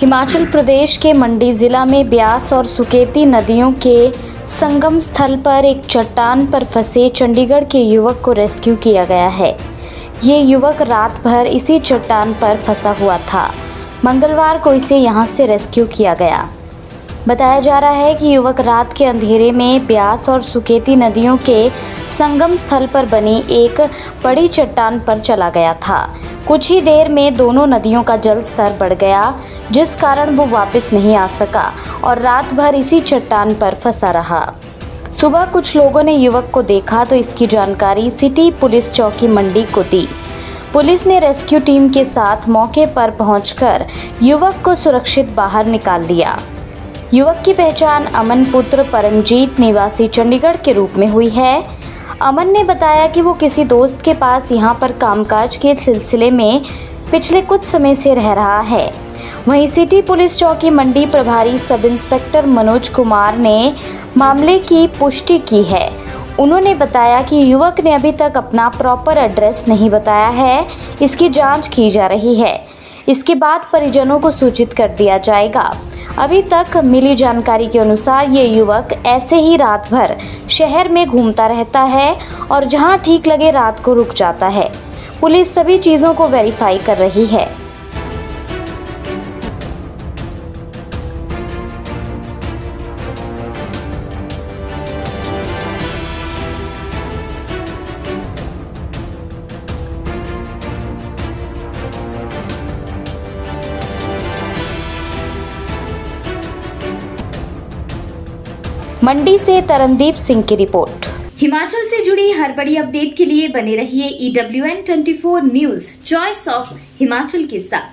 हिमाचल प्रदेश के मंडी ज़िला में ब्यास और सुकेती नदियों के संगम स्थल पर एक चट्टान पर फंसे चंडीगढ़ के युवक को रेस्क्यू किया गया है। ये युवक रात भर इसी चट्टान पर फंसा हुआ था। मंगलवार को इसे यहाँ से रेस्क्यू किया गया। बताया जा रहा है कि युवक रात के अंधेरे में ब्यास और सुकेती नदियों के संगम स्थल पर बनी एक बड़ी चट्टान पर चला गया था। कुछ ही देर में दोनों नदियों का जल स्तर बढ़ गया, जिस कारण वो वापस नहीं आ सका और रात भर इसी चट्टान पर फंसा रहा। सुबह कुछ लोगों ने युवक को देखा तो इसकी जानकारी सिटी पुलिस चौकी मंडी को दी। पुलिस ने रेस्क्यू टीम के साथ मौके पर पहुंचकर युवक को सुरक्षित बाहर निकाल लिया। युवक की पहचान अमन पुत्र परमजीत निवासी चंडीगढ़ के रूप में हुई है। अमन ने बताया कि वो किसी दोस्त के पास यहाँ पर कामकाज के सिलसिले में पिछले कुछ समय से रह रहा है। वहीं सिटी पुलिस चौकी मंडी प्रभारी सब इंस्पेक्टर मनोज कुमार ने मामले की पुष्टि की है। उन्होंने बताया कि युवक ने अभी तक अपना प्रॉपर एड्रेस नहीं बताया है, इसकी जांच की जा रही है। इसके बाद परिजनों को सूचित कर दिया जाएगा। अभी तक मिली जानकारी के अनुसार ये युवक ऐसे ही रात भर शहर में घूमता रहता है और जहां ठीक लगे रात को रुक जाता है। पुलिस सभी चीज़ों को वेरीफाई कर रही है। मंडी से तरनदीप सिंह की रिपोर्ट। हिमाचल से जुड़ी हर बड़ी अपडेट के लिए बने रहिए ewn24 news, choice of Himachal के साथ।